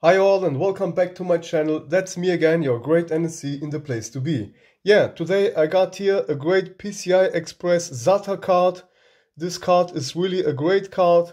Hi all and welcome back to my channel. That's me again, your great NSC in the place to be. Yeah, today I got here a great PCI Express SATA card. This card is really a great card.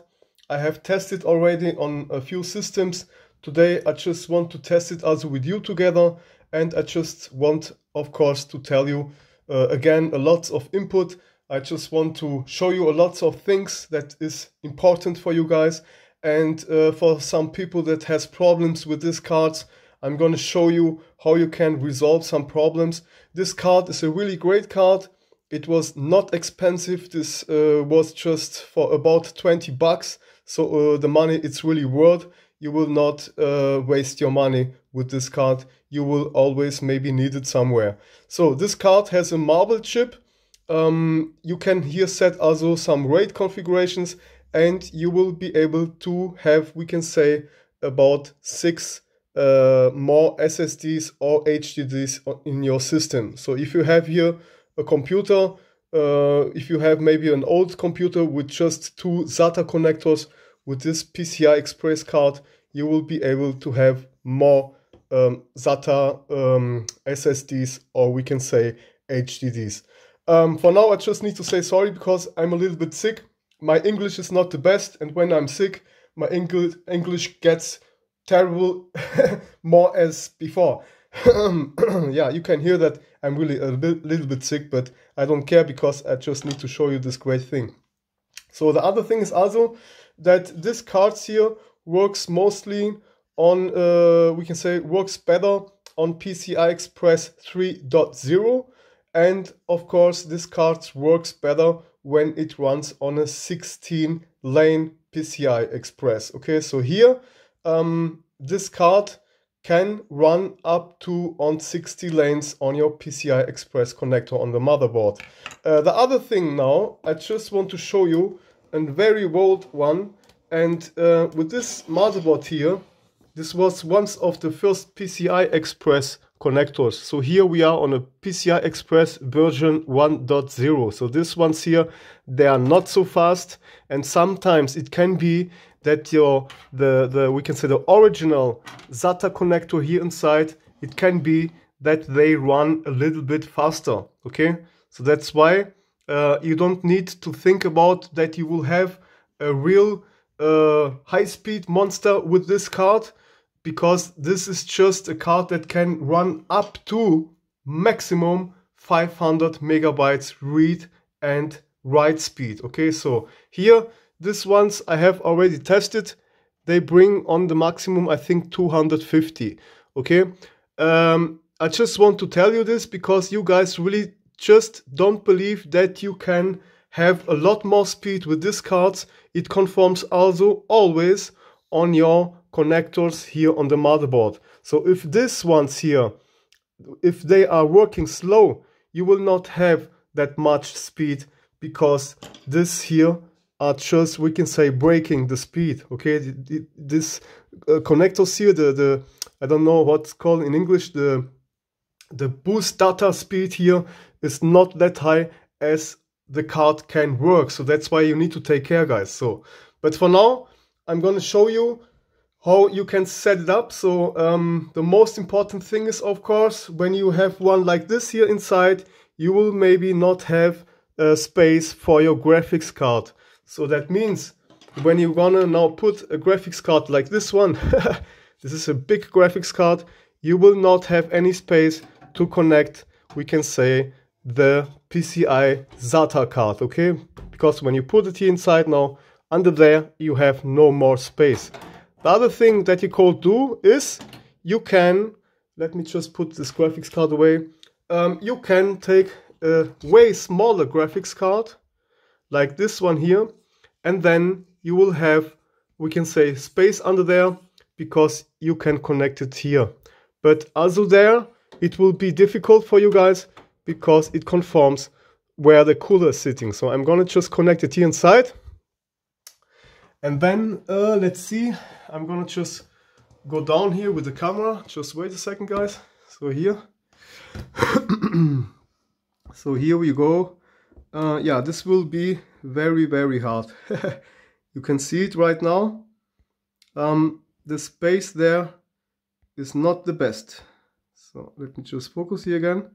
I have tested already on a few systems. Today I just want to test it also with you together, and I just want, of course, to tell you again a lot of input. I just want to show you a lot of things that is important for you guys. And for some people that has problems with these cards, I'm going to show you how you can resolve some problems. This card is a really great card. It was not expensive. This was just for about 20 bucks. So the money it's really worth. You will not waste your money with this card. You will always maybe need it somewhere. So this card has a Marvell chip. You can here set also some RAID configurations. And you will be able to have, we can say, about 6 more SSDs or HDDs in your system. So if you have here a computer, if you have maybe an old computer with just 2 SATA connectors, with this PCI Express card, you will be able to have more SATA SSDs, or we can say HDDs. For now, I just need to say sorry because I'm a little bit sick. My English is not the best, and when I'm sick, my English gets terrible more as before. Yeah, you can hear that I'm really a little bit sick, but I don't care because I just need to show you this great thing. So the other thing is also that this card here works mostly on, we can say, works better on PCI Express 3.0, and of course this card works better when it runs on a 16-lane PCI Express. Okay, so here this card can run up to on 60 lanes on your PCI Express connector on the motherboard. The other thing now, I just want to show you a very old one. And with this motherboard here, this was one of the first PCI Express connectors. So here we are on a PCI Express version 1.0. So these ones here, they are not so fast, and sometimes it can be that we can say the original SATA connector here inside, it can be that they run a little bit faster. Okay, so that's why you don't need to think about that you will have a real high-speed monster with this card, because this is just a card that can run up to maximum 500 megabytes read and write speed. Okay, so here, these ones I have already tested. They bring on the maximum, I think, 250. Okay, I just want to tell you this because you guys really just don't believe that you can have a lot more speed with these cards. It conforms also always on your connectors here on the motherboard. So if these ones here, if they are working slow, you will not have that much speed, because this here are just, we can say, breaking the speed. Okay, this connectors here, the I don't know what's called in English, the boost data speed here is not that high as the card can work. So that's why you need to take care, guys. So, but for now, I'm going to show you how you can set it up. So the most important thing is, of course, when you have one like this here inside, you will maybe not have space for your graphics card. So that means when you're gonna now put a graphics card like this one, this is a big graphics card, you will not have any space to connect, we can say, the PCI SATA card, okay? Because when you put it here inside now, under there, you have no more space. The other thing that you could do is you can, let me just put this graphics card away, you can take a way smaller graphics card like this one here, and then you will have, we can say, space under there because you can connect it here. But also there, it will be difficult for you guys because it conforms where the cooler is sitting. So I'm gonna just connect it here inside. And then let's see, I'm gonna just go down here with the camera. Just wait a second, guys. So here, so here we go. Yeah, this will be very, very hard. You can see it right now. the space there is not the best. So let me just focus here again.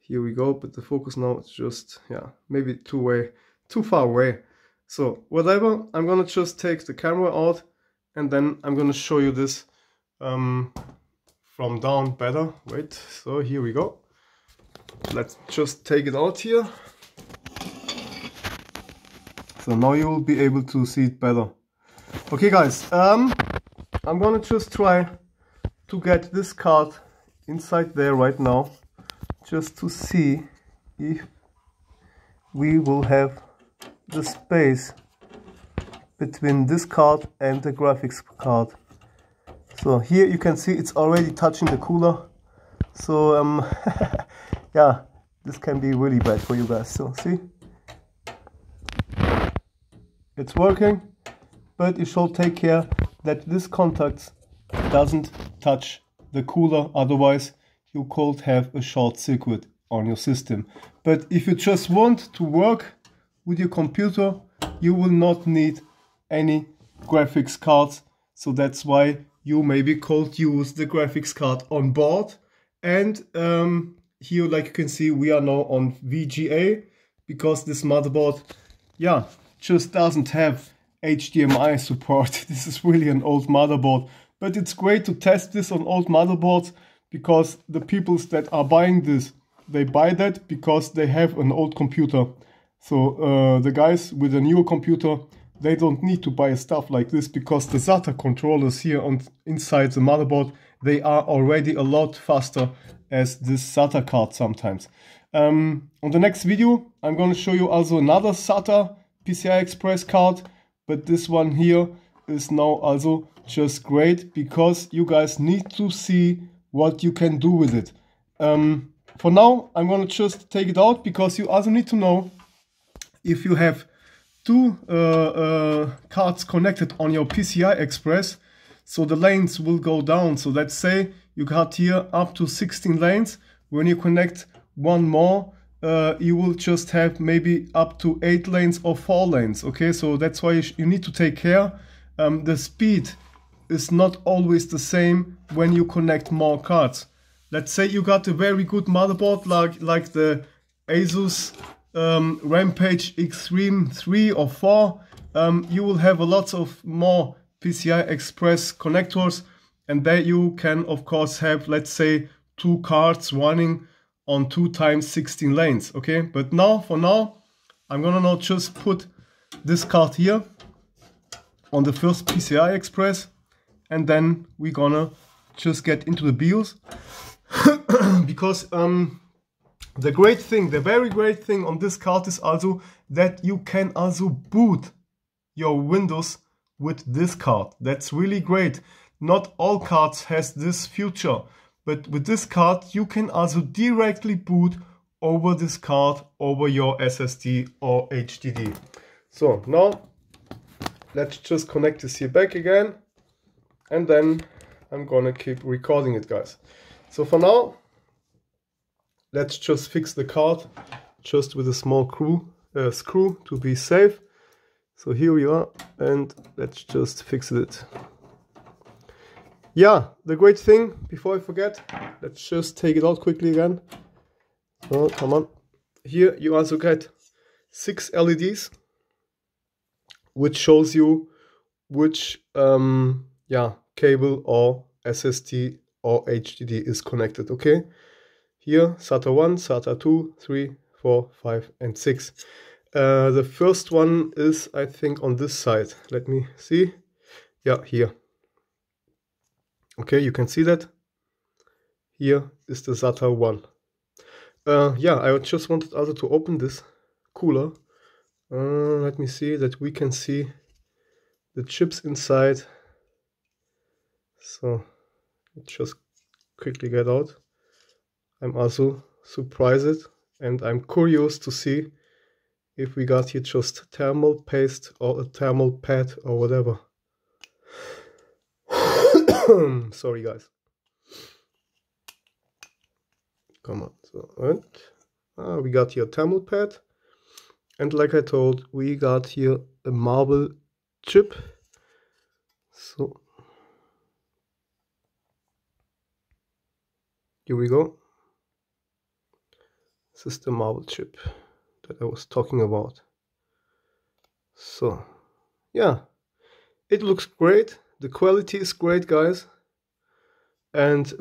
Here we go, but the focus now is just, yeah, maybe too far away. So whatever, I'm gonna just take the camera out and then I'm gonna show you this from down better. Wait, so here we go. Let's just take it out here. So now you will be able to see it better. Okay guys, I'm gonna just try to get this card inside there right now, just to see if we will have the space between this card and the graphics card. So here you can see it's already touching the cooler. So yeah, this can be really bad for you guys. So see, it's working, but you should take care that this contact doesn't touch the cooler, otherwise you could have a short circuit on your system. But if you just want to work with your computer, you will not need any graphics cards. So that's why you maybe could use the graphics card on board. And here, like you can see, we are now on VGA, because this motherboard, yeah, just doesn't have HDMI support. This is really an old motherboard, but it's great to test this on old motherboards, because the people that are buying this, they buy that because they have an old computer. So the guys with a newer computer, they don't need to buy stuff like this, because the SATA controllers here on inside the motherboard, they are already a lot faster as this SATA card sometimes. On the next video, I'm going to show you also another SATA PCI Express card, but this one here is now also just great, because you guys need to see what you can do with it. For now, I'm going to just take it out, because you also need to know if you have two cards connected on your PCI Express, so the lanes will go down. So let's say you got here up to 16 lanes. When you connect one more, you will just have maybe up to 8 lanes or 4 lanes. Okay, so that's why you need to take care. The speed is not always the same when you connect more cards. Let's say you got a very good motherboard like the ASUS Rampage Extreme 3 or 4, you will have a lot of more PCI Express connectors, and there you can of course have, let's say, two cards running on 2 × 16 lanes. Okay, but now for now I'm gonna now just put this card here on the first PCI Express, and then we're gonna just get into the BIOS because the great thing, the very great thing on this card is also that you can also boot your Windows with this card. That's really great. Not all cards has this feature, but with this card you can also directly boot over this card, over your SSD or HDD. So now let's just connect this here back again, and then I'm gonna keep recording it, guys. So for now, let's just fix the card just with a small screw to be safe. So here we are, and let's just fix it. Yeah, the great thing, before I forget, let's just take it out quickly again. Oh, come on. Here you also get 6 LEDs, which shows you which yeah, cable or SSD or HDD is connected, okay? Here, SATA 1, SATA 2, 3, 4, 5, and 6. The first one is, I think, on this side. Let me see. Yeah, here. Okay, you can see that. Here is the SATA 1. Yeah, I just wanted also to open this cooler. Let me see that we can see the chips inside. So, let's just quickly get out. I'm also surprised, and I'm curious to see if we got here just thermal paste or a thermal pad or whatever. Sorry guys. Come on. So, and, we got here a thermal pad, and like I told, we got here a Marvell chip. So Here we go. This is the Marvell chip that I was talking about. So yeah, it looks great. The quality is great, guys. And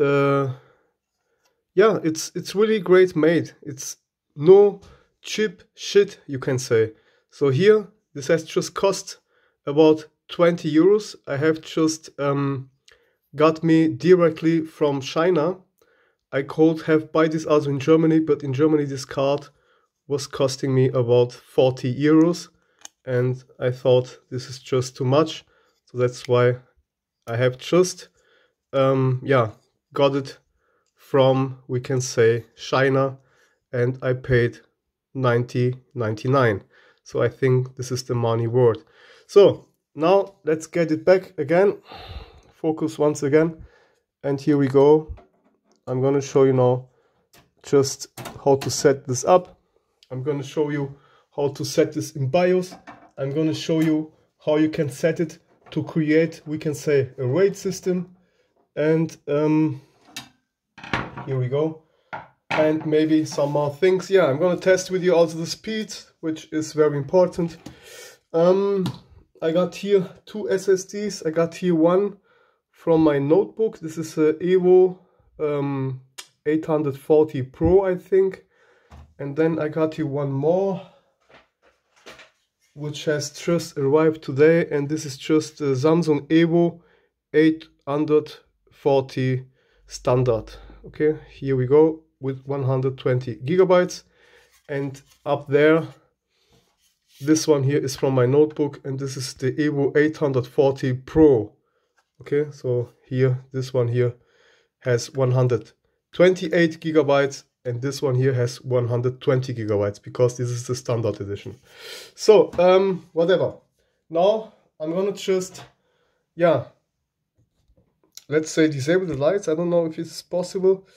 yeah, it's really great made. It's no cheap shit, you can say. So here, this has just cost about 20 euros. I have just got me directly from China. I could have buy this also in Germany, but in Germany this card was costing me about 40 euros. And I thought this is just too much. So that's why I have just, yeah, got it from, we can say, China, and I paid 90.99. So I think this is the money worth. So now let's get it back again. Focus once again. And here we go. I'm going to show you now just how to set this up. I'm going to show you how to set this in BIOS. I'm going to show you how you can set it to create, we can say, a RAID system. And here we go. And maybe some more things. Yeah, I'm going to test with you also the speed, which is very important. I got here two SSDs. I got here one from my notebook. This is a EVO 840 Pro, I think. And then I got here one more, which has just arrived today. And this is just the Samsung EVO 840 standard. Okay, here we go. With 120 gigabytes, and up there, this one here is from my notebook, and this is the EVO 840 Pro. Okay, so here, this one here has 128 gigabytes, and this one here has 120 gigabytes because this is the standard edition. So, whatever. Now I'm gonna just, yeah, let's say disable the lights. I don't know if it's possible.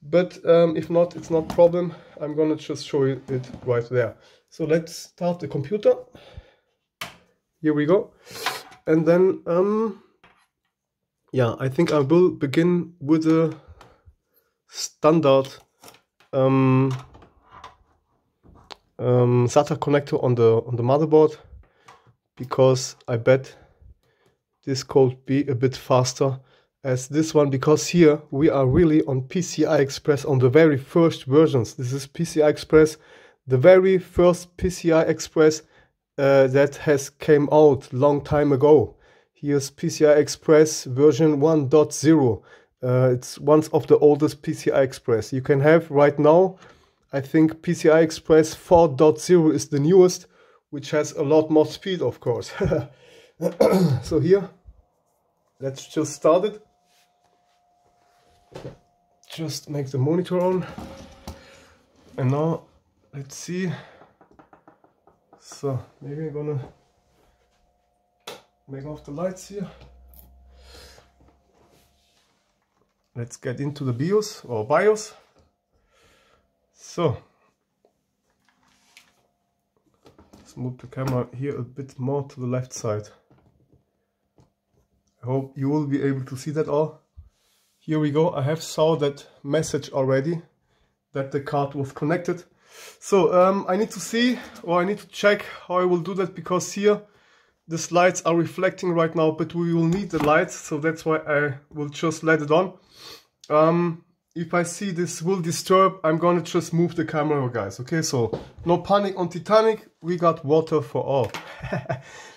But if not, it's not a problem. I'm gonna just show you it right there. So let's start the computer. Here we go. And then, yeah, I think I will begin with the standard SATA connector on the motherboard, because I bet this could be a bit faster as this one, because here we are really on PCI Express on the very first versions. This is PCI Express, the very first PCI Express that has came out long time ago. Here's PCI Express version 1.0. It's one of the oldest PCI Express. You can have right now, I think PCI Express 4.0 is the newest, which has a lot more speed, of course. So here, let's just start it. Just make the monitor on, and now let's see. So maybe I'm gonna make off the lights here. Let's get into the BIOS or BIOS. So let's move the camera here a bit more to the left side. I hope you will be able to see that all. Here we go. I have saw that message already that the card was connected. So I need to see, or I need to check how I will do that, because here the lights are reflecting right now, but we will need the lights, so that's why I will just let it on. If I see this will disturb, I'm gonna just move the camera, guys. Okay, so no panic on Titanic. We got water for all.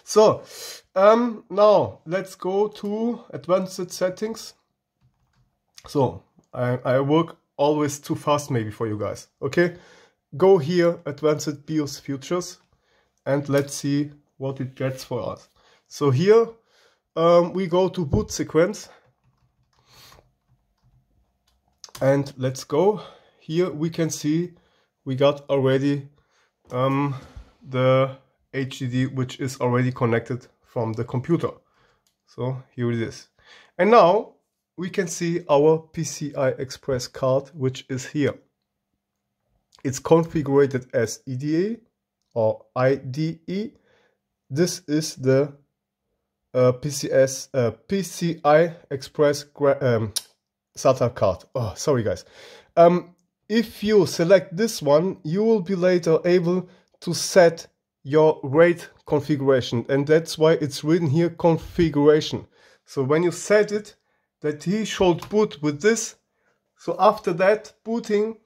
So now let's go to advanced settings. So I work always too fast maybe for you guys. Okay, go here, advanced BIOS features, and let's see what it gets for us. So here we go to boot sequence, and let's go. Here we can see we got already the HDD, which is already connected from the computer. So here it is. And now we can see our PCI Express card, which is here. It's configured as EDA or IDE. This is the PCI Express SATA card. Oh, sorry guys. If you select this one, you will be later able to set your RAID configuration, and that's why it's written here configuration. So when you set it, that he should boot with this. So after that booting,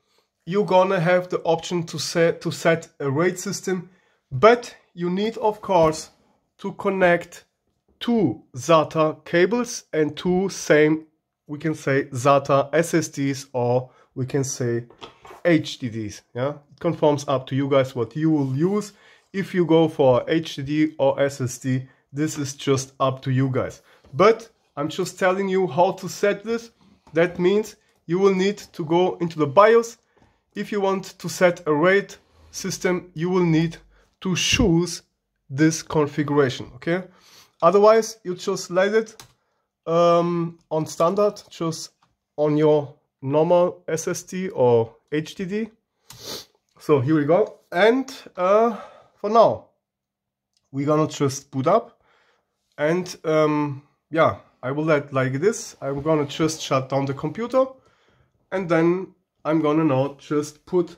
you're gonna have the option to set a RAID system, but you need of course to connect two SATA cables and two same, we can say, SATA SSDs, or we can say HDDs. Yeah, it conforms up to you guys what you will use. If you go for HDD or SSD, this is just up to you guys. But I'm just telling you how to set this. That means you will need to go into the BIOS. If you want to set a RAID system, you will need to choose this configuration, okay? Otherwise, you just let it on standard, just on your normal SSD or HDD. So here we go. And for now, we're gonna just boot up, and yeah, I will let like this. I'm gonna just shut down the computer, and then I'm gonna now just put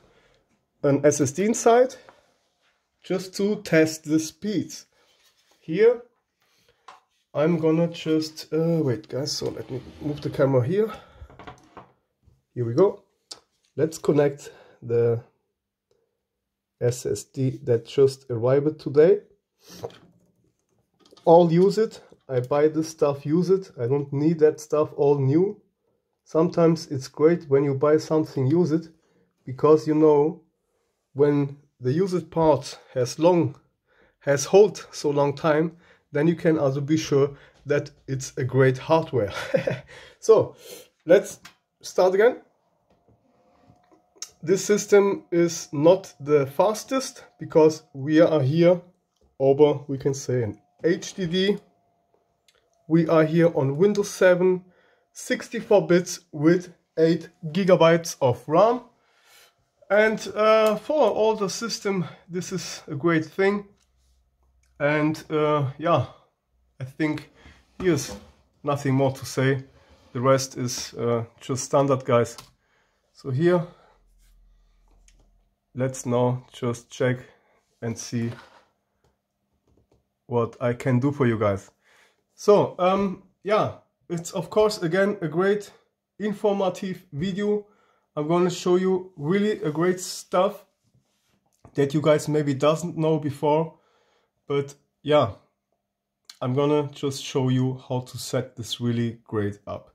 an SSD inside, just to test the speeds. Here, I'm gonna just wait, guys. So let me move the camera here. Here we go. Let's connect the SSD that just arrived today. I'll use it. I buy this stuff, use it. I don't need that stuff all new. Sometimes it's great when you buy something, use it, because you know when the used part has held so long time, then you can also be sure that it's a great hardware. So let's start again. This system is not the fastest because we are here over, we can say, an HDD. We are here on Windows 7, 64 bits with 8 gigabytes of RAM. And for all the system, this is a great thing. And yeah, I think here's nothing more to say. The rest is just standard, guys. So here, let's now just check and see what I can do for you guys. So yeah, it's of course again a great informative video. I'm going to show you really a great stuff that you guys maybe doesn't know before, but yeah, I'm gonna just show you how to set this really great up.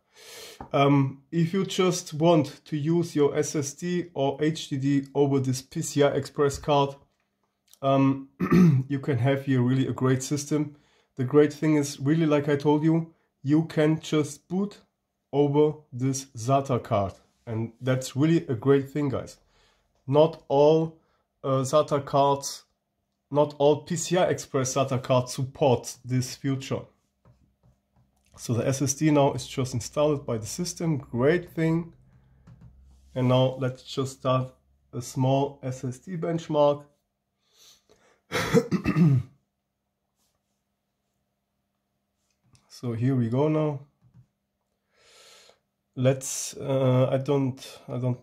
If you just want to use your SSD or HDD over this PCI Express card, you can have here really a great system. The great thing is really, like I told you, you can just boot over this SATA card, and that's really a great thing, guys. Not all SATA cards, not all PCI Express SATA cards support this feature. So the SSD now is just installed by the system, great thing. And now let's just start a small SSD benchmark. So here we go now. Let's I don't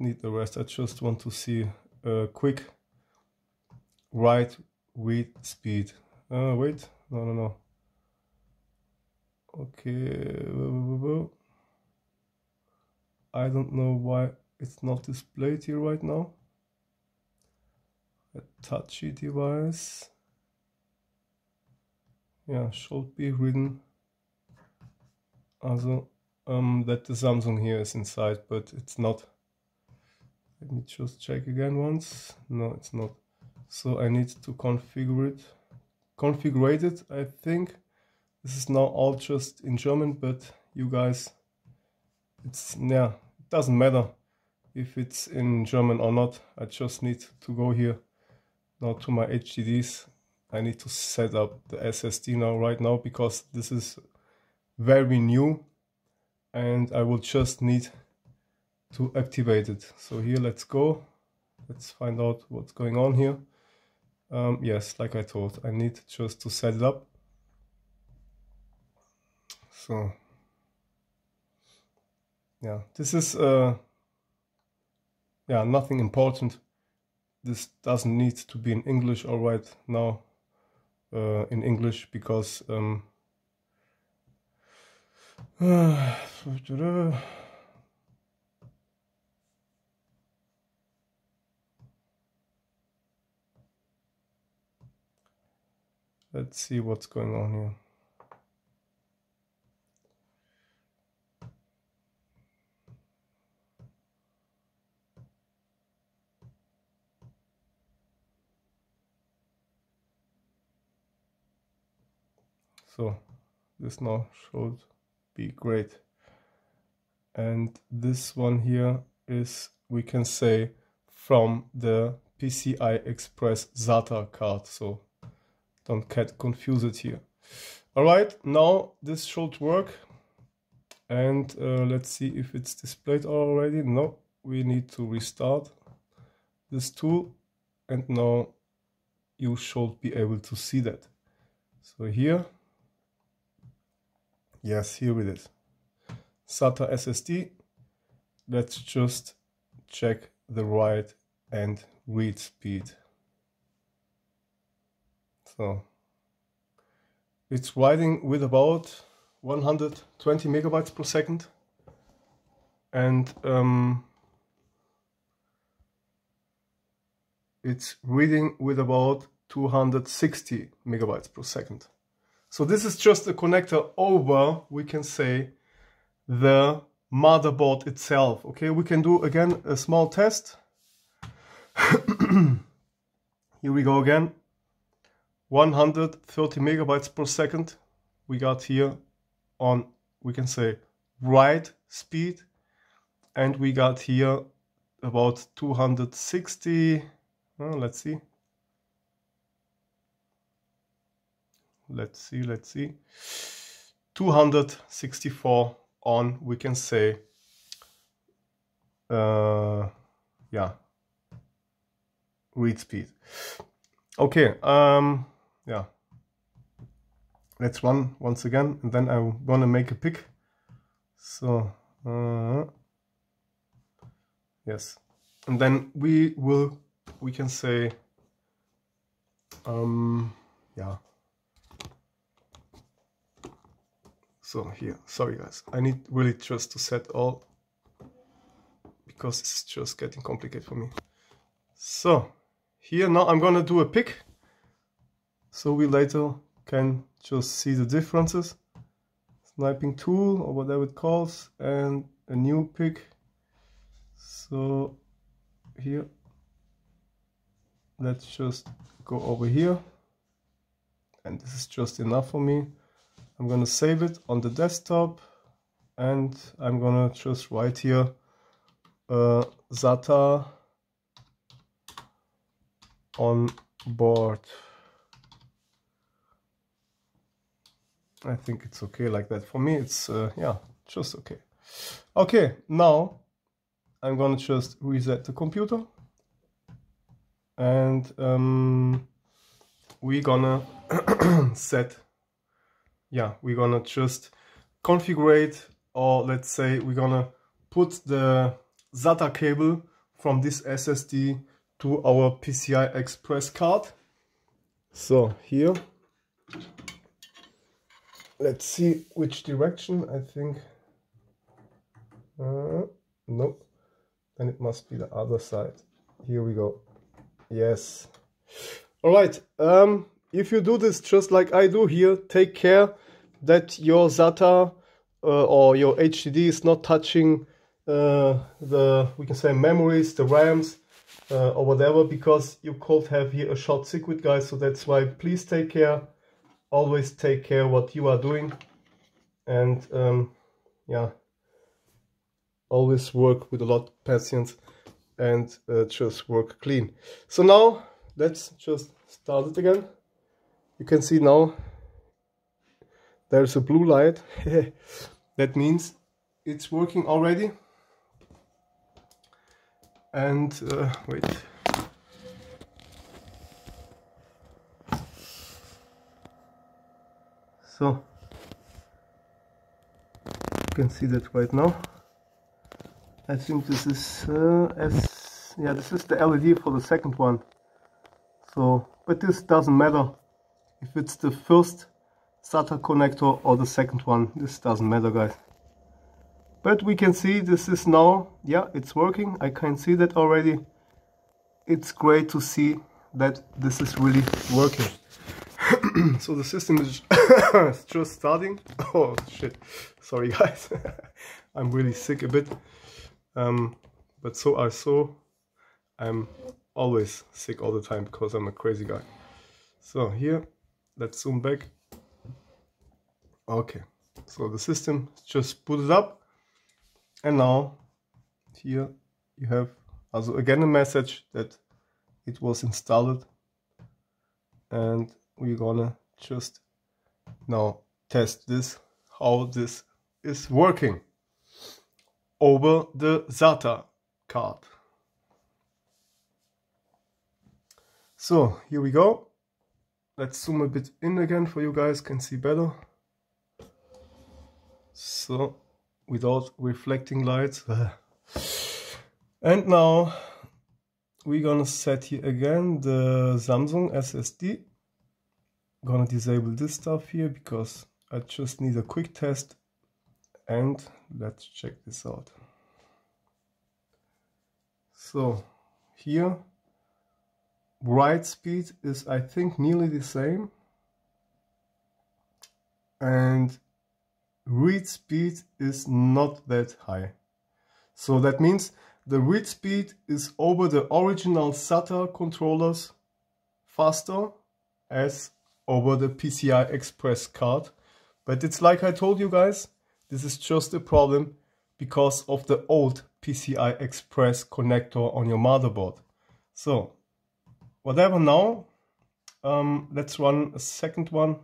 need the rest. I just want to see a quick write read speed. Wait, no. Okay, I don't know why it's not displayed here right now. A touchy device. Yeah, should be written. Also, that the Samsung here is inside, but it's not. Let me just check again once. No, it's not. So I need to configure it, I think. This is now all just in German, but you guys, it's, yeah, it doesn't matter if it's in German or not. I just need to go here now to my HDDs. I need to set up the SSD now, right now, because this is very new, and I will just need to activate it. So here, let's go. Let's find out what's going on here. Yes, like I told, I need just to set it up. So Yeah, this is yeah, nothing important. This doesn't need to be in English all right now, in English, because let's see what's going on here. So this now should be great. And this one here is, we can say, from the PCI Express SATA card. So don't get confused here. All right, now this should work. And let's see if it's displayed already. No, we need to restart this tool. And now you should be able to see that. So here, yes, here it is. SATA SSD. Let's just check the write and read speed. So it's writing with about 120 megabytes per second, and it's reading with about 260 megabytes per second. So this is just a connector over, we can say, the motherboard itself. Okay, we can do again a small test. Here we go again. 130 megabytes per second we got here on, we can say, write speed, and we got here about 260. Let's see. Let's see, 264 on, we can say, yeah, read speed. Okay, yeah, let's run once again, and then I'm gonna make a pick. So, yes, and then we will, we can say, yeah. So here, sorry guys, I need really just to set all, because it's just getting complicated for me. So here now I'm gonna do a pick, so we later can just see the differences. Sniping tool or whatever it calls, and a new pick. So here, let's just go over here, and this is just enough for me. I'm gonna save it on the desktop, and I'm gonna just write here SATA on board. I think it's okay like that. For me, it's yeah, just okay. Okay, now I'm gonna just reset the computer, and we're gonna set. Yeah, we're gonna just configure, or let's say we're gonna put the SATA cable from this SSD to our PCI Express card. So here, let's see which direction, I think, no, then it must be the other side. Here we go. Yes. All right. If you do this just like I do here, take care that your SATA or your HDD is not touching the, we can say, memories, the RAMs or whatever, because you could have here a short circuit, guys. So that's why please take care, always take care what you are doing, and yeah, always work with a lot of patience, and just work clean. So now let's just start it again. You can see now there's a blue light. That means it's working already. And wait. So you can see that right now. I think this is yeah, this is the LED for the second one. So, but this doesn't matter if it's the first SATA connector or the second one. This doesn't matter, guys. But we can see this is now, yeah, it's working. I can see that already. It's great to see that this is really working. So the system is just starting. Oh shit, sorry guys. I'm really sick a bit, but so I saw, I'm always sick all the time because I'm a crazy guy. So here, let's zoom back. Okay, so the system just booted up. And now here you have also again a message that it was installed, and we're gonna just now test this, how this is working over the SATA card. So here we go. Let's zoom a bit in again for you guys can see better. So without reflecting lights. And now we're gonna set here again the Samsung SSD. Gonna disable this stuff here because I just need a quick test, and let's check this out. So here write speed is I think nearly the same, and read speed is not that high. So that means the read speed is over the original SATA controllers faster as over the PCI Express card. But it's like I told you guys, this is just a problem because of the old PCI Express connector on your motherboard. So whatever now, let's run a second one.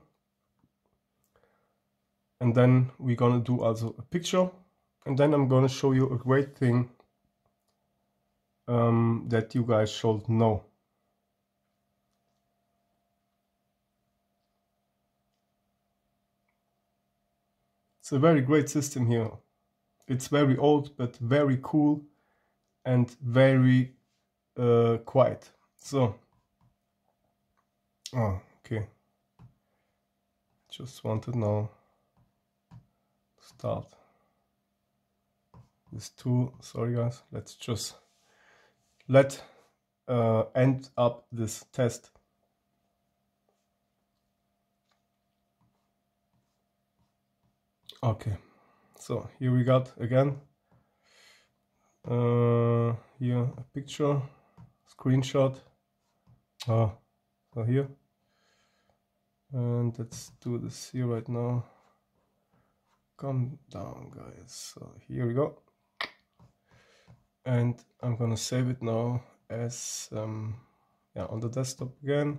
And then we're gonna do also a picture, and then I'm gonna show you a great thing that you guys should know. It's a very great system here. It's very old, but very cool and very quiet. So, oh, okay. Just wanted now. Start this tool. Sorry guys, let's just end up this test. Okay, so here we got again here a picture screenshot. So here, and let's do this here right now. Come down, guys. So here we go, and I'm gonna save it now as yeah, on the desktop again,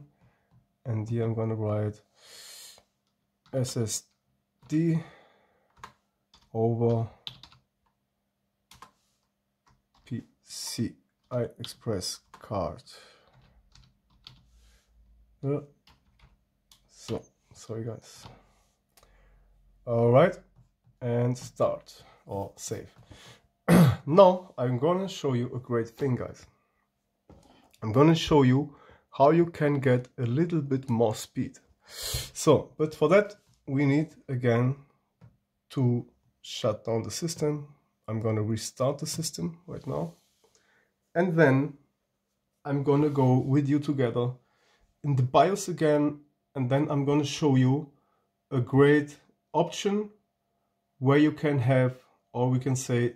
and here I'm gonna write SSD over PCI Express card. So sorry guys. All right. And start or save. Now I'm gonna show you a great thing, guys. I'm gonna show you how you can get a little bit more speed. So, but for that we need again to shut down the system. I'm gonna restart the system right now, and then I'm gonna go with you together in the BIOS again, and then I'm gonna show you a great option where you can have, or we can say,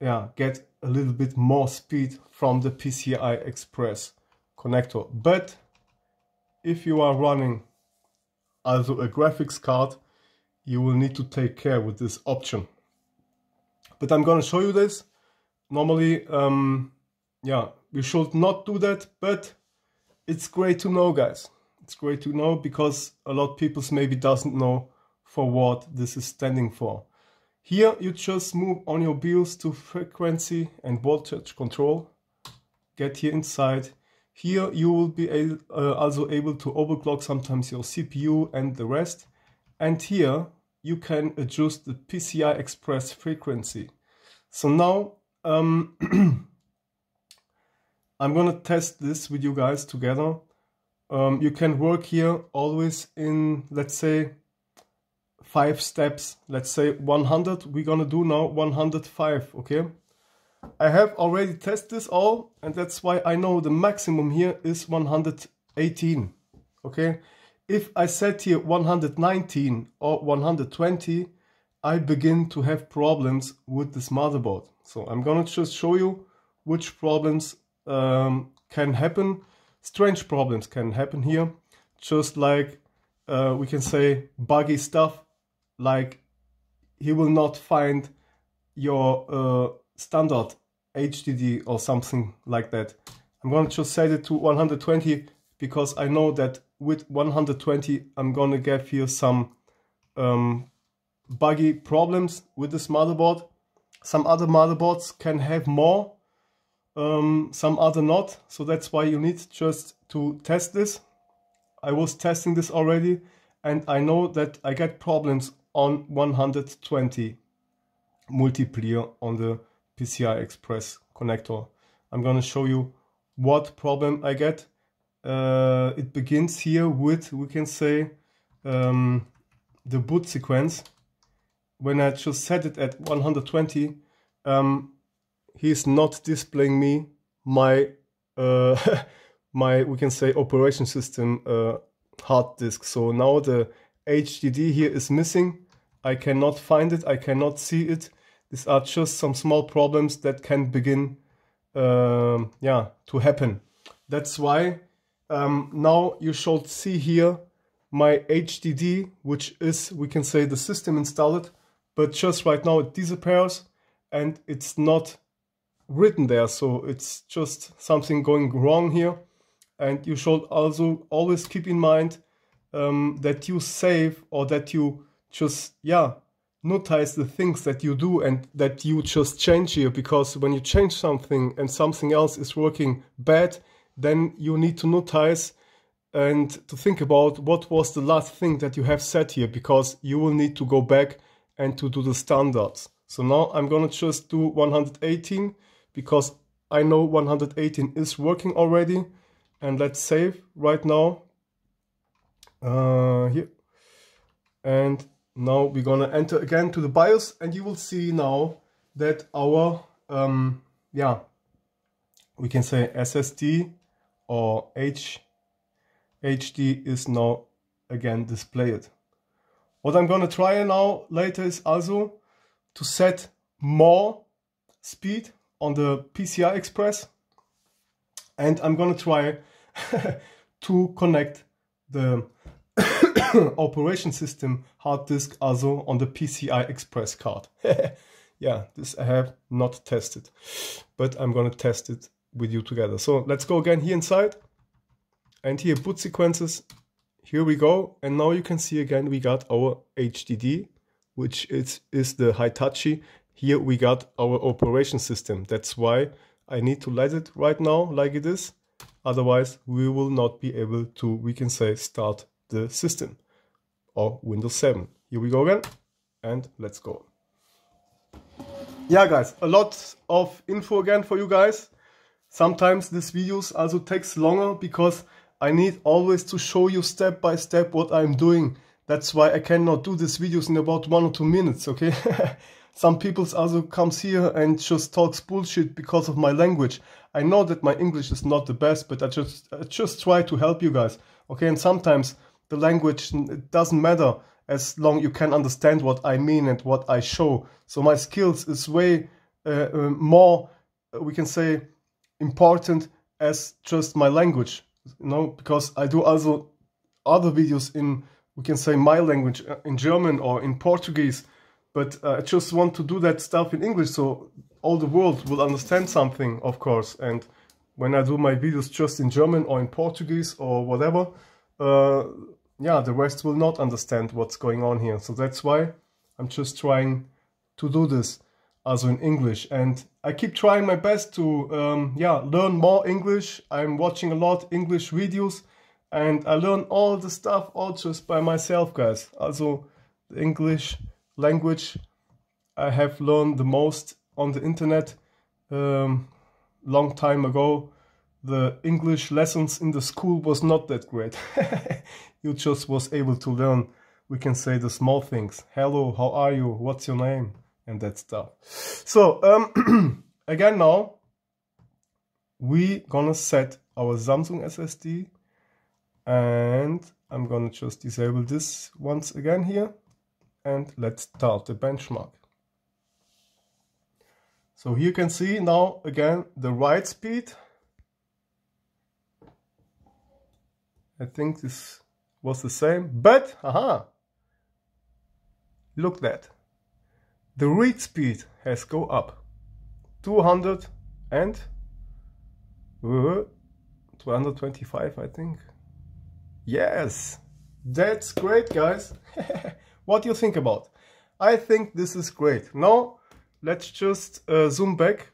yeah, get a little bit more speed from the PCI Express connector. But if you are running also a graphics card, you will need to take care with this option. But I'm gonna show you this. Normally, yeah, we should not do that, but it's great to know, guys. It's great to know because a lot of people maybe doesn't know for what this is standing for. Here you just move on your BIOS to frequency and voltage control. Get here inside. Here you will be also able to overclock sometimes your CPU and the rest. And here you can adjust the PCI Express frequency. So now I'm gonna test this with you guys together. You can work here always in, let's say, 5 steps. Let's say 100, we're gonna do now 105, okay? I have already tested this all, and that's why I know the maximum here is 118, okay? If I set here 119 or 120, I begin to have problems with this motherboard. So I'm gonna just show you which problems can happen. Strange problems can happen here, just like we can say buggy stuff, like he will not find your standard HDD or something like that. I'm going to just set it to 120 because I know that with 120 I'm going to get here some buggy problems with this motherboard. Some other motherboards can have more, some other not, so that's why you need just to test this. I was testing this already and I know that I get problems on 120 multiplier on the PCI Express connector. I'm gonna show you what problem I get. It begins here with, we can say, the boot sequence. When I just set it at 120, he's not displaying me my my, we can say, operation system hard disk. So now the HDD here is missing. I cannot find it, I cannot see it. These are just some small problems that can begin to happen. That's why now you should see here my HDD, which is, we can say, the system installed, but just right now it disappears and it's not written there, so it's just something going wrong here. And you should also always keep in mind that you save, or that you just notice the things that you do and that you just change here, because when you change something and something else is working bad, then you need to notice and to think about what was the last thing that you have set here, because you will need to go back and to do the standards. So now I'm gonna just do 118 because I know 118 is working already. And let's save right now here, and now we're gonna enter again to the BIOS, and you will see now that our we can say SSD or HD is now again displayed. What I'm gonna try now later is also to set more speed on the PCI Express, and I'm gonna try to connect the operation system hard disk also on the PCI Express card. Yeah, this I have not tested, but I'm gonna test it with you together. So let's go again here inside, and here boot sequences, here we go. And now you can see again we got our HDD, which is the Hitachi. Here we got our operation system. That's why I need to let it right now like it is, otherwise we will not be able to, we can say, start the system or Windows 7. Here we go again, and let's go. Yeah guys, a lot of info again for you guys. Sometimes these videos also takes longer because I need always to show you step by step what I'm doing. That's why I cannot do these videos in about 1 or 2 minutes, okay? Some people also comes here and just talks bullshit because of my language. I know that my English is not the best, but I just try to help you guys, okay? And sometimes the language, it doesn't matter as long you can understand what I mean and what I show. So my skills is way more, we can say, important as just my language, you know? Because I do also other videos in, we can say, my language, in German or in Portuguese, but I just want to do that stuff in English so all the world will understand something, of course. And when I do my videos just in German or in Portuguese or whatever, the rest will not understand what's going on here. So that's why I'm just trying to do this also in English, and I keep trying my best to learn more English. I'm watching a lot English videos, and I learn all the stuff all just by myself, guys. Also, the English language I have learned the most on the internet, long time ago, the English lessons in the school was not that great. You just was able to learn, we can say, the small things. Hello, how are you? What's your name? And that stuff. So, again now, we gonna set our Samsung SSD, and I'm gonna just disable this once again here, and let's start the benchmark. So here you can see now again the write speed. I think this was the same, but aha, look that the read speed has go up 225, I think. Yes, that's great, guys. What do you think about? I think this is great. Now let's just zoom back.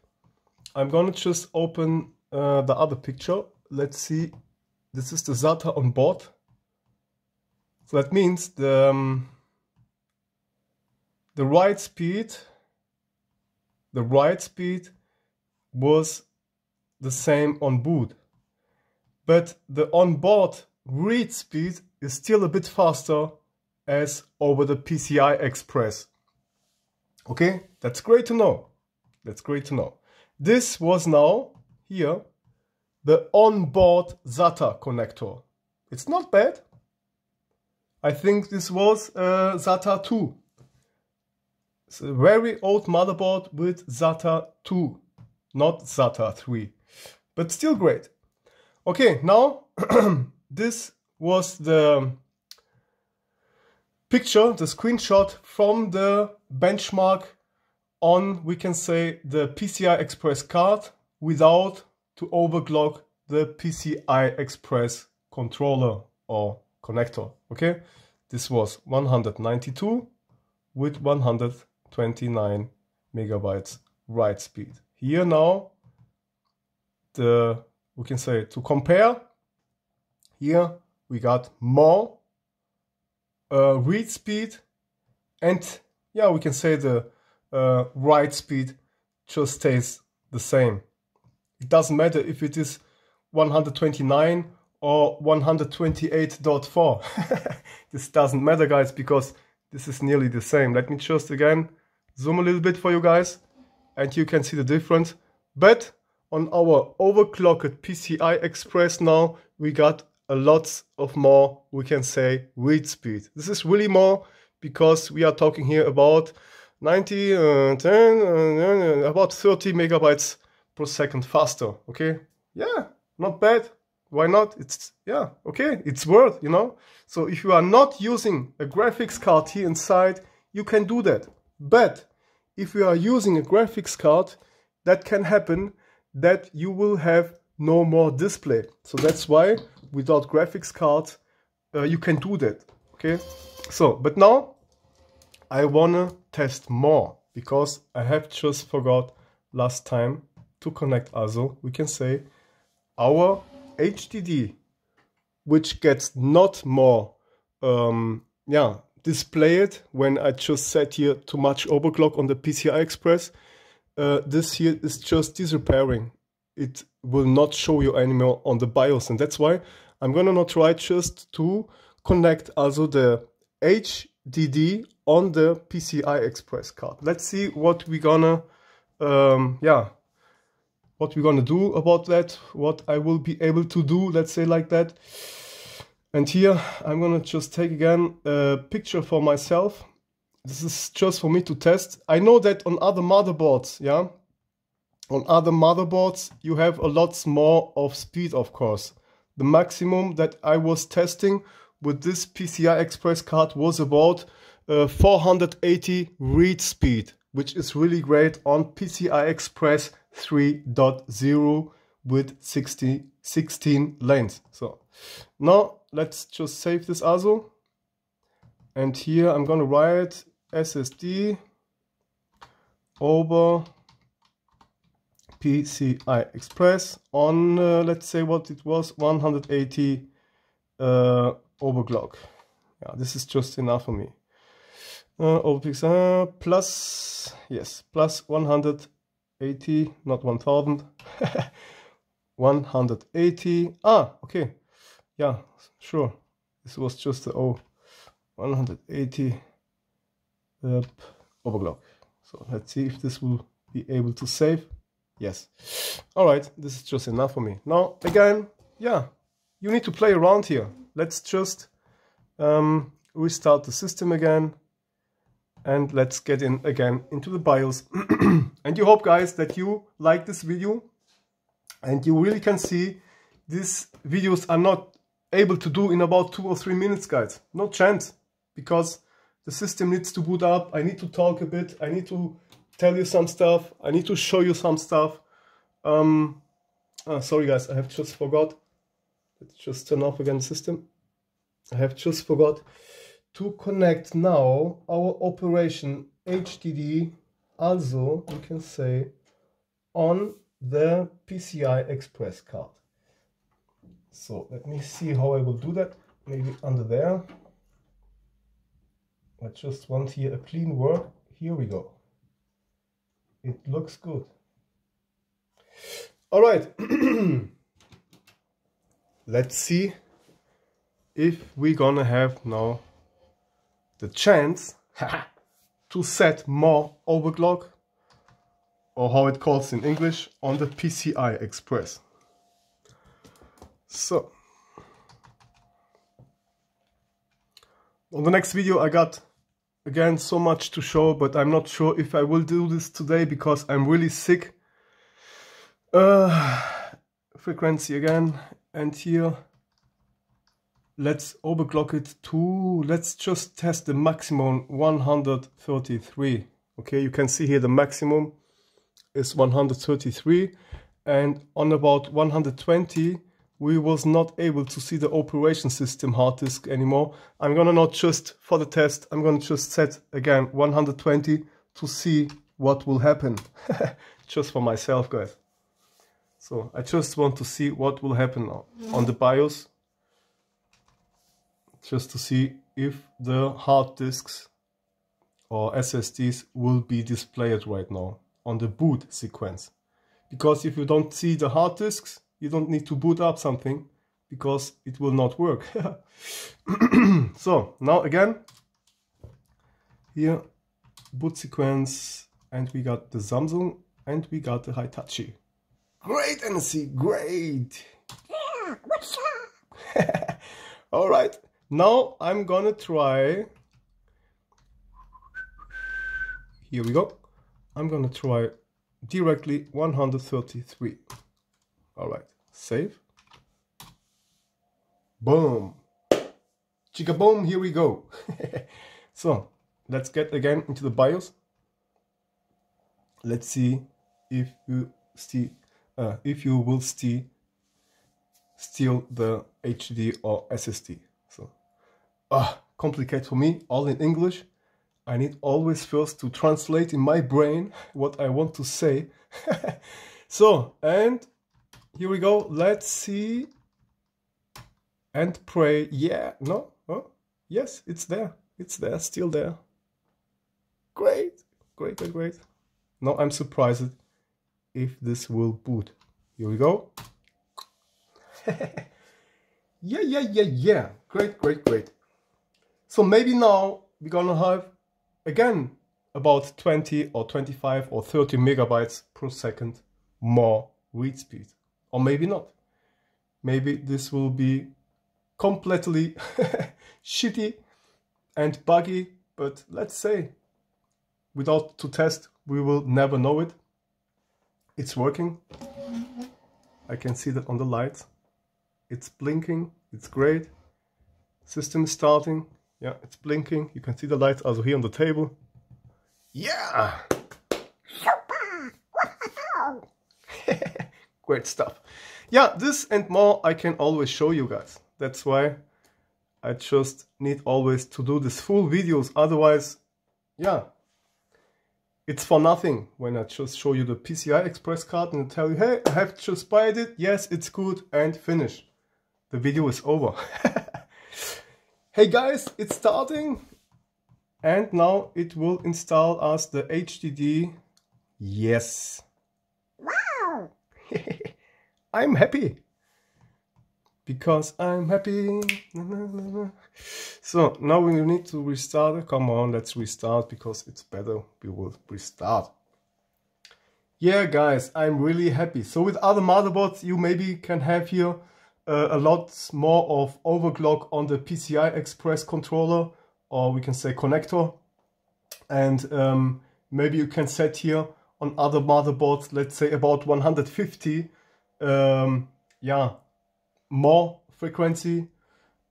I'm gonna just open the other picture. Let's see. This is the SATA on board. So that means the write speed was the same on boot, but the onboard read speed is still a bit faster as over the PCI Express. Okay, that's great to know. That's great to know. This was now here the onboard SATA connector. It's not bad. I think this was SATA 2. It's a very old motherboard with SATA 2, not SATA 3, but still great. Okay, now this was the picture, the screenshot from the benchmark on, we can say, the PCI Express card without to overclock the PCI Express controller or connector. Okay, this was 192 with 129 megabytes write speed. Here now, the, we can say, to compare, here we got more read speed, and yeah, we can say the write speed just stays the same. It doesn't matter if it is 129 or 128.4. This doesn't matter, guys, because this is nearly the same. Let me just again zoom a little bit for you guys, and you can see the difference. But on our overclocked PCI Express now, we got a lot of more, we can say, read speed. This is really more, because we are talking here about 30 megabytes per second faster. Okay, yeah, not bad. Why not? It's, yeah, okay, it's worth, you know. So if you are not using a graphics card here inside, you can do that. But if you are using a graphics card, that can happen that you will have no more display. So that's why without graphics cards, you can do that. Okay, so, but now I wanna test more, because I have just forgot last time to connect also, we can say, our HDD, which gets not more displayed when I just set here too much overclock on the PCI Express. This here is just disappearing. It will not show you anymore on the BIOS, and that's why I'm gonna not try just to connect also the HDD on the PCI Express card. Let's see what we're gonna what we're gonna do about that, what I will be able to do, let's say like that. And here I'm gonna just take again a picture for myself. This is just for me to test. I know that on other motherboards, yeah, on other motherboards you have a lot more of speed, of course. The maximum that I was testing with this PCI Express card was about 480 read speed, which is really great on PCI Express 3.0 with 16 lanes. So now let's just save this also, and here I'm gonna write SSD over PCI Express on let's say what it was, 180 overclock. Yeah, this is just enough for me. Over PCI plus 100 80, not 1000, 180. Ah, okay, yeah, sure. This was just the 180 overclock. So let's see if this will be able to save. Yes. All right, this is just enough for me. Now, again, yeah, you need to play around here. Let's just restart the system again. And let's get in again into the BIOS. And you hope, guys, that you like this video. And you really can see these videos are not able to do in about 2 or 3 minutes, guys. No chance. Because the system needs to boot up. I need to talk a bit. I need to tell you some stuff. I need to show you some stuff. Sorry, guys. I have just forgot. Let's just turn off again the system. I have just forgot to connect now our operation HDD, also you can say, on the PCI Express card. So let me see how I will do that. Maybe under there. I just want here a clean work. Here we go. It looks good. All right. Let's see if we're gonna have now the chance to set more overclock, or how it calls in English, on the PCI Express. So, on the next video I got again so much to show, but I'm not sure if I will do this today because I'm really sick. Frequency again, and here let's overclock it to, let's just test the maximum 133. Okay, you can see here the maximum is 133, and on about 120 we was not able to see the operation system hard disk anymore. I'm gonna not just for the test, I'm gonna just set again 120 to see what will happen. Just for myself, guys. So I just want to see what will happen on the BIOS. Just to see if the hard disks or SSDs will be displayed right now on the boot sequence. Because if you don't see the hard disks, you don't need to boot up something because it will not work. So now again, here boot sequence, and we got the Samsung and we got the Hitachi. Great, NSC, great! Yeah, what's up? All right. Now I'm gonna try, here we go, I'm gonna try directly 133. All right, save. Boom. Chicka boom, here we go. So let's get again into the BIOS. Let's see if you see, if you will steal the HDD or SSD. So, complicated for me, all in English. I need always first to translate in my brain what I want to say. So, and here we go. Let's see and pray. Yeah, no, oh, yes, it's there. It's there, still there. Great, great, great, great. Now I'm surprised if this will boot. Here we go. Yeah, yeah, yeah, yeah. Great, great, great. So maybe now we're gonna have again about 20 or 25 or 30 megabytes per second more read speed. Or maybe not. Maybe this will be completely shitty and buggy, but let's say, without to test, we will never know it. It's working. I can see that on the lights. It's blinking, it's great. System is starting. Yeah, it's blinking. You can see the lights also here on the table. Yeah! Super! Great stuff. Yeah, this and more I can always show you guys. That's why I just need always to do this full videos. Otherwise, yeah, it's for nothing when I just show you the PCI Express card and tell you, hey, I have just bought it. Yes, it's good, and finish. The video is over. Hey guys, it's starting, and now it will install us the HDD. Yes, I'm happy. Because I'm happy. So now we need to restart. Come on, let's restart because it's better. We will restart. Yeah, guys, I'm really happy. So with other motherboards, you maybe can have here a lot more of overclock on the PCI Express controller, or we can say connector. And maybe you can set here on other motherboards, let's say about 150, yeah, more frequency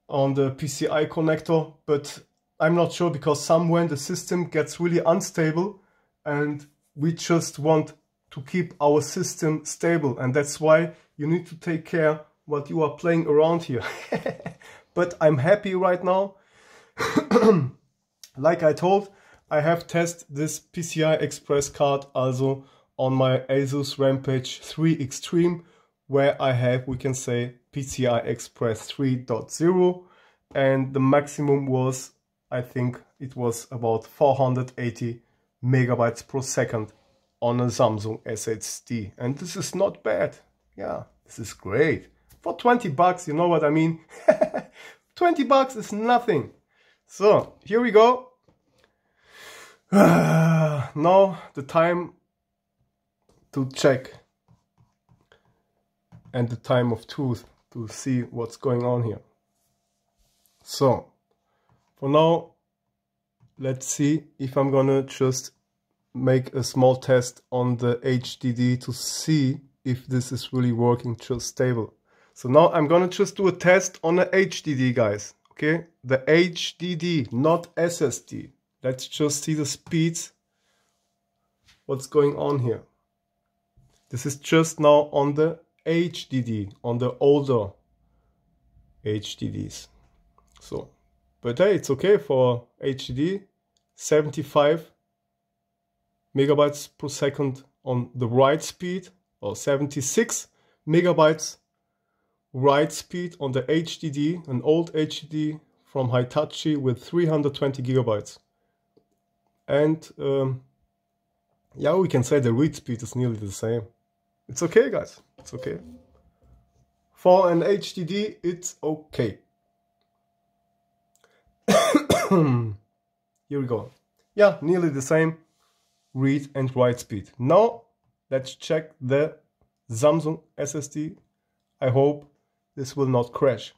on the PCI connector, but I'm not sure because somewhere the system gets really unstable and we just want to keep our system stable, and that's why you need to take care what you are playing around here. But I'm happy right now. Like I told, I have tested this PCI Express card also on my ASUS Rampage 3 Extreme, where I have, we can say, PCI Express 3.0, and the maximum was, I think it was about 480 megabytes per second on a Samsung SSD, and this is not bad. Yeah, this is great for 20 bucks, you know what I mean. 20 bucks is nothing. So here we go. Now the time to check and the time of truth to see what's going on here. So for now, let's see if I'm gonna just make a small test on the HDD to see if this is really working just stable. So now I'm gonna just do a test on the HDD, guys. Okay, the HDD, not SSD. Let's just see the speeds, what's going on here. This is just now on the HDD, on the older HDDs. So, but hey, it's okay for HDD, 75 megabytes per second on the write speed, or 76 megabytes write speed on the HDD, an old HDD from Hitachi with 320 gigabytes. And yeah, we can say the read speed is nearly the same. It's okay, guys, it's okay. For an HDD, it's okay. Here we go. Yeah, nearly the same read and write speed. Now let's check the Samsung SSD. I hope this will not crash.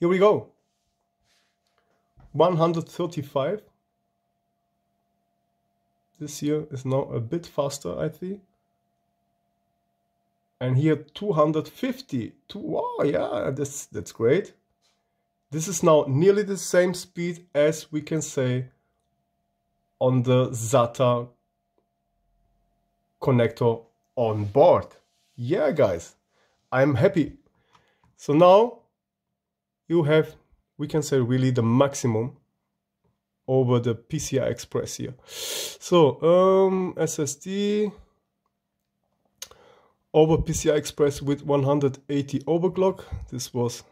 Here we go. 135. This here is now a bit faster, I think. And here 250. Wow, yeah, that's great. This is now nearly the same speed as we can say on the SATA connector on board. Yeah, guys, I'm happy. So now you have, we can say, really the maximum over the PCI Express here. So SSD over PCI Express with 180 overclock. This was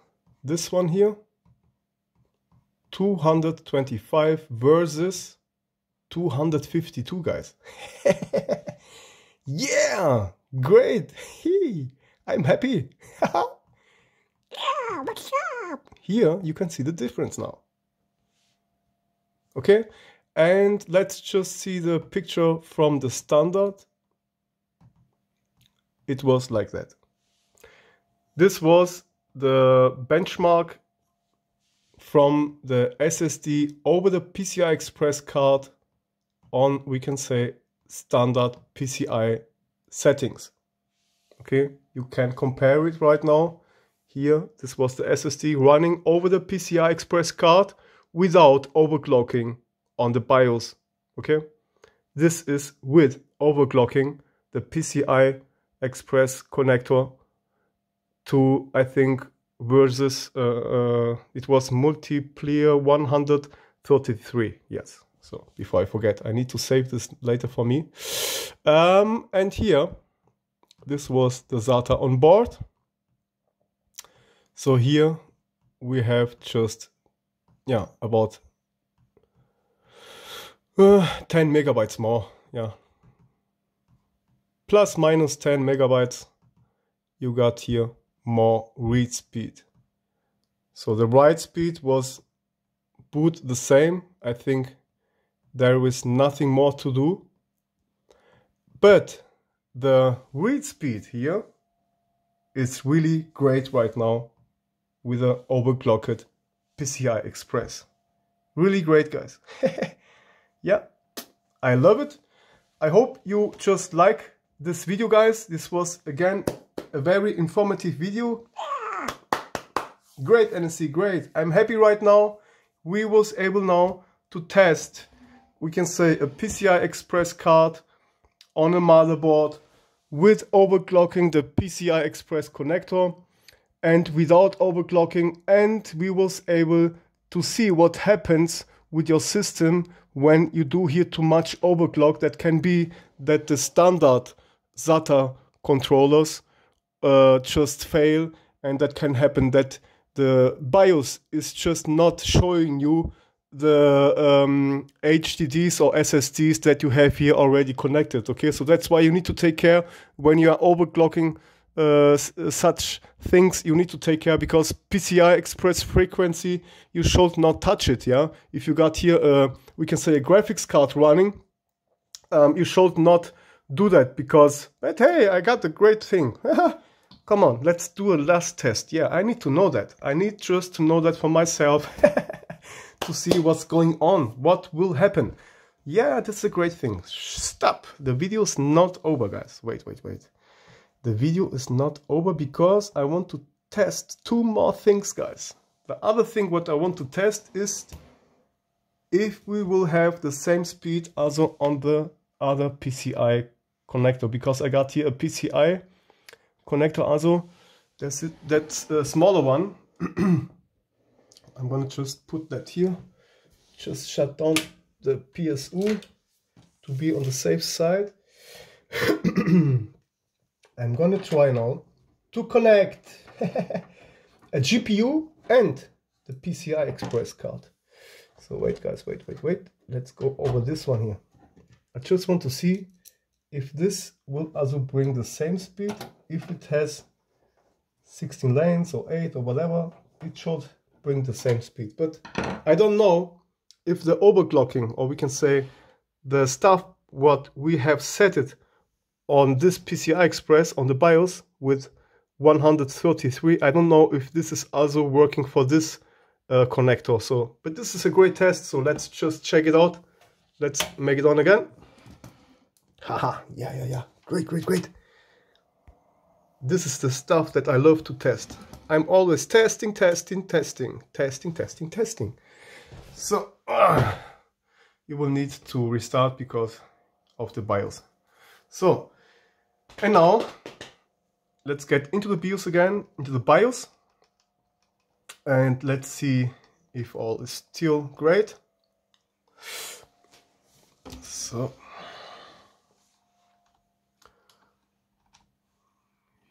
this one here. 225 versus 252, guys. Yeah, great. I'm happy. Yeah, what's up? Here you can see the difference now. Okay, and let's just see the picture from the standard. It was like that. This was the benchmark from the SSD over the PCI Express card on, we can say, standard PCI settings. Okay, you can compare it right now. Here, this was the SSD running over the PCI Express card without overclocking on the BIOS, okay? This is with overclocking the PCI Express connector to, I think, versus, it was multiplier 133, yes. So, before I forget, I need to save this later for me. And here, this was the SATA on board. So here, we have just, yeah, about 10 megabytes more, yeah, plus minus 10 megabytes, you got here more read speed. So the write speed was boot the same. I think there is nothing more to do. But the read speed here is really great right now with an overclocked PCI Express. Really great, guys. Yeah, I love it. I hope you just like this video, guys. This was again a very informative video. Great, NSC, great. I'm happy right now. We was able now to test, we can say, a PCI Express card on a motherboard with overclocking the PCI Express connector and without overclocking, and we was able to see what happens with your system when you do here too much overclock. That can be that the standard SATA controllers just fail, and that can happen that the BIOS is just not showing you the HDDs or SSDs that you have here already connected. Okay, so that's why you need to take care when you are overclocking such things. You need to take care, because PCI Express frequency, you should not touch it. Yeah, if you got here we can say a graphics card running, you should not do that, because, but hey, I got a great thing. Come on, let's do a last test. Yeah, I need to know that. I need just to know that for myself to see what's going on, what will happen. Yeah, that's a great thing. Stop, the video is not over, guys. Wait, wait, wait. The video is not over because I want to test two more things, guys. The other thing what I want to test is if we will have the same speed also on the other PCI connector, because I got here a PCI connector also. That's it, that's a smaller one. I'm gonna just put that here. Just shut down the PSU to be on the safe side. I'm gonna try now to connect a GPU and the PCI Express card. So wait, guys, wait, wait, wait. Let's go over this one here. I just want to see if this will also bring the same speed. If it has 16 lanes or 8 or whatever, it should bring the same speed. But I don't know if the overclocking, or we can say the stuff what we have set it on this PCI Express on the BIOS with 133, I don't know if this is also working for this connector. So, but this is a great test, so let's just check it out. Let's make it on again. Haha, yeah, yeah, yeah, great, great, great. This is the stuff that I love to test. I'm always testing, testing, testing, testing, testing, testing. So, you will need to restart because of the BIOS. So, and now, let's get into the BIOS again, into the BIOS. And let's see if all is still great. So,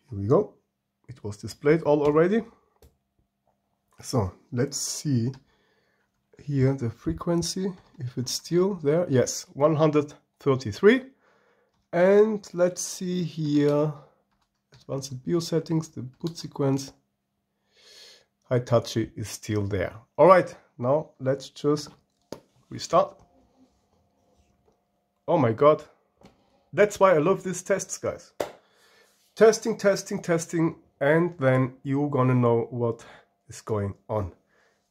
here we go. It was displayed all already. So let's see here the frequency, if it's still there. Yes, 133. And let's see here advanced BIOS settings, the boot sequence. Hitachi is still there. All right, now let's just restart. Oh my god, that's why I love these tests, guys. Testing, testing, testing, and then you're gonna know what is going on,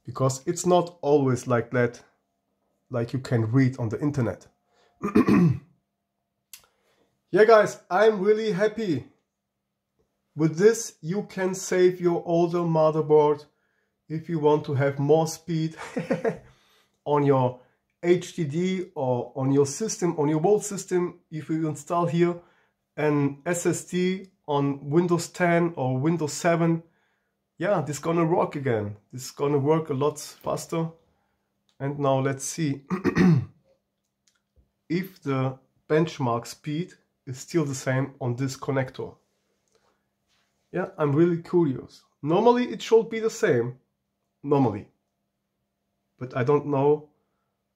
because it's not always like that, like you can read on the internet. Yeah, guys, I'm really happy. With this, you can save your older motherboard if you want to have more speed on your HDD or on your system, on your old system. If you install here an SSD on Windows 10 or Windows 7, yeah, this is gonna rock again. This is gonna work a lot faster. And now let's see if the benchmark speed is still the same on this connector. Yeah, I'm really curious. Normally it should be the same, normally, but I don't know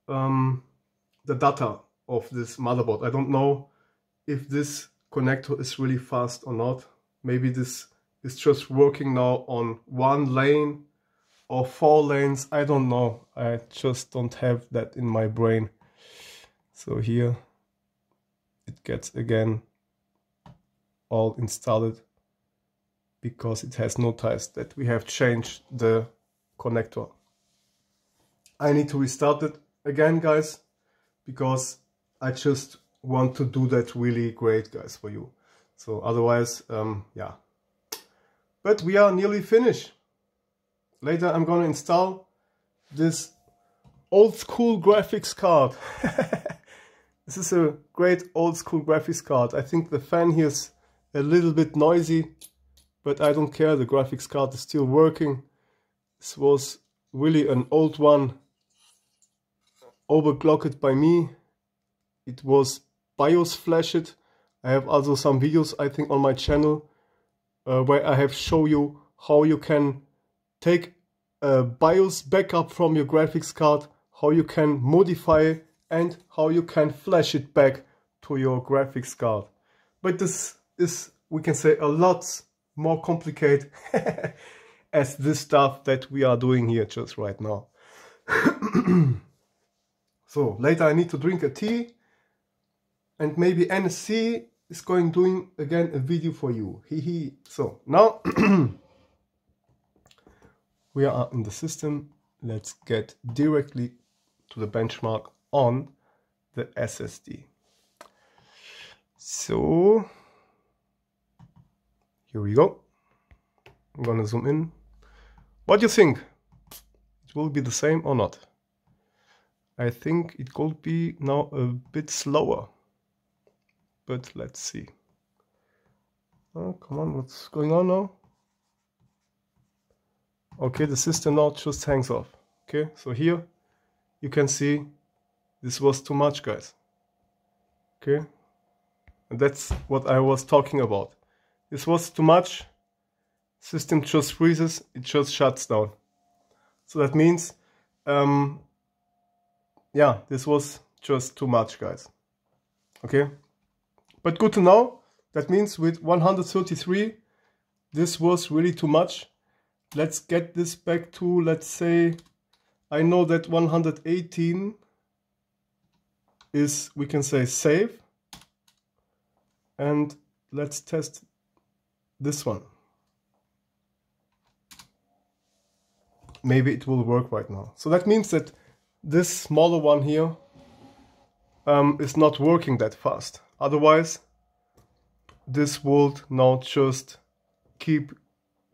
the data of this motherboard. I don't know if this connector is really fast or not. Maybe this is just working now on one lane or four lanes. I don't know. I just don't have that in my brain. So here it gets again all installed because it has noticed that we have changed the connector. I need to restart it again, guys, because I just want to do that really great, guys, for you. So otherwise, yeah. But we are nearly finished. Later I'm gonna install this old school graphics card. This is a great old school graphics card. I think the fan here is a little bit noisy, but I don't care. The graphics card is still working. This was really an old one, overclocked by me. It was BIOS flashed. I have also some videos, I think, on my channel where I have shown you how you can take a BIOS backup from your graphics card, how you can modify it, and how you can flash it back to your graphics card. But this is, we can say, a lot more complicated as this stuff that we are doing here just right now. So later I need to drink a tea, and maybe NSC is going doing again a video for you. Hehe. So now we are in the system. Let's get directly to the benchmark on the SSD. So here we go. I'm gonna zoom in. What do you think? It will be the same or not? I think it could be now a bit slower, but let's see. Oh, come on, what's going on now? Okay, the system now just hangs off. Okay, so here you can see this was too much, guys. Okay, and that's what I was talking about. This was too much. System just freezes, it just shuts down. So that means, yeah, this was just too much, guys. Okay, but good to know. That means with 133, this was really too much. Let's get this back to, let's say, I know that 118 is, we can say, safe. And let's test this one. Maybe it will work right now. So that means that this smaller one here is not working that fast. Otherwise, this would now just keep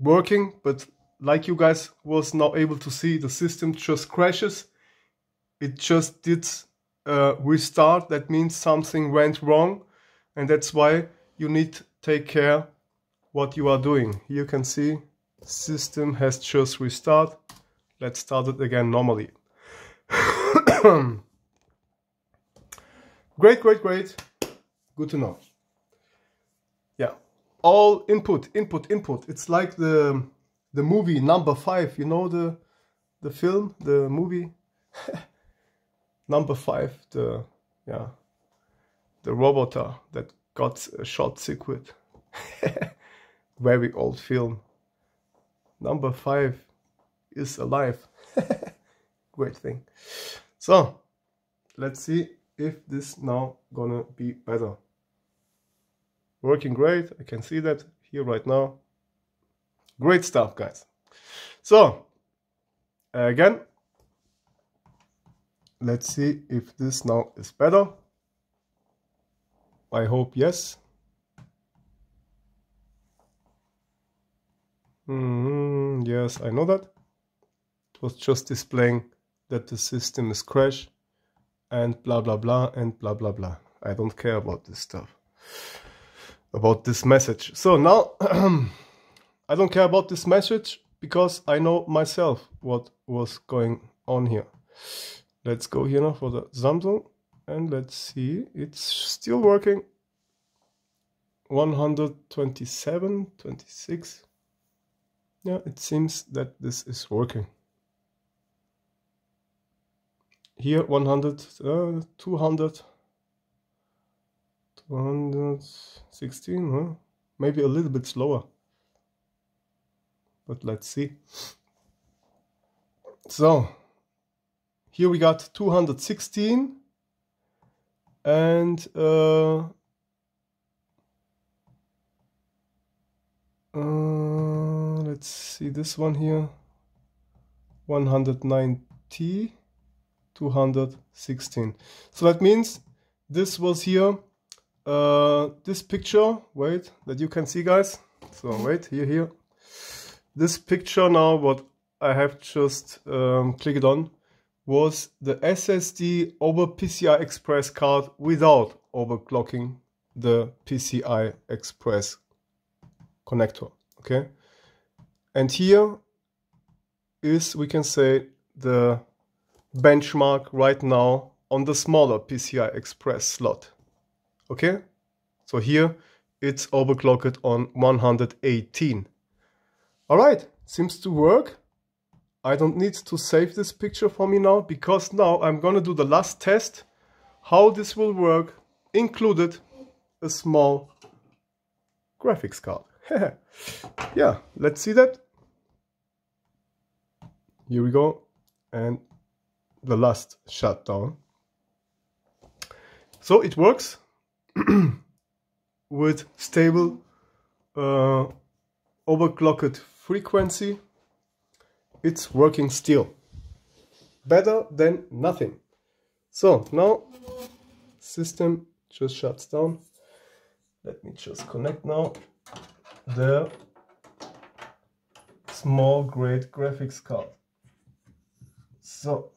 working. But like you guys was now able to see, the system just crashes. It just did restart. That means something went wrong. And that's why you need to take care what you are doing. You can see system has just restarted. Let's start it again normally. Great, great, great. Good to know. Yeah. All input, input, input. It's like the movie Number 5. You know the film, the movie Number 5. The yeah, the roboter that got a short circuit. Very old film. Number 5 is alive. Great thing. So let's see if this now gonna be better. Working great. I can see that here right now. Great stuff, guys. So again, let's see if this now is better. I hope yes. Yes, I know that. It was just displaying that the system is crashed and blah blah blah and blah blah blah. I don't care about this stuff, about this message. So now I don't care about this message because I know myself what was going on here. Let's go here now for the Samsung and let's see. It's still working. 127, 26. Yeah, it seems that this is working. Here 100, 200, 116, huh? Maybe a little bit slower, but let's see. So here we got 216 and let's see this one here, 190, 216. So that means this was here, this picture, wait, that you can see, guys. So wait, here, this picture now, what I have just clicked on, was the SSD over PCI Express card without overclocking the PCI Express connector, okay? And here is, we can say, the benchmark right now on the smaller PCI Express slot, okay? So here it's overclocked on 118. All right, seems to work. I don't need to save this picture for me now, because now I'm gonna do the last test, how this will work, included a small graphics card. Yeah, let's see that. Here we go, and the last shutdown. So it works with stable overclocked frequency. It's working still, better than nothing. So now system just shuts down. Let me just connect now the small grade graphics card. So